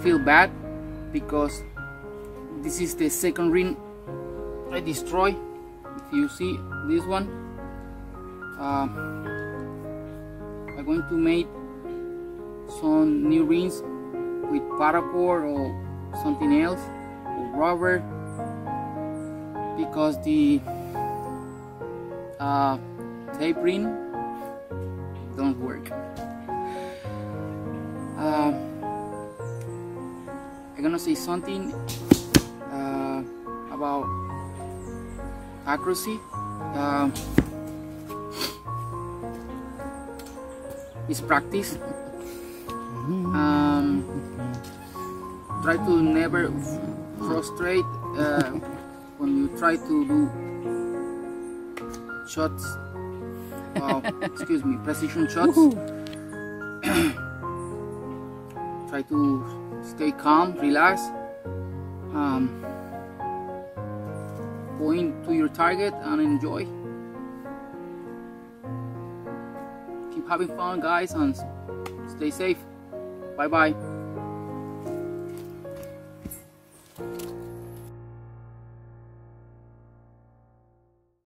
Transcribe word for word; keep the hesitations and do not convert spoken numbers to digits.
feel bad because this is the second ring I destroy. If you see this one, uh, I'm going to make some new rings with paracord or something else, or rubber, because the uh, tape ring don't work. Uh, I'm gonna say something uh, about accuracy. Uh, it's practice. Um, try to never frustrate uh, when you try to do shots. Oh, excuse me, precision shots. Try to stay calm, relax, um, point to your target and enjoy. Keep having fun, guys, and stay safe. Bye bye.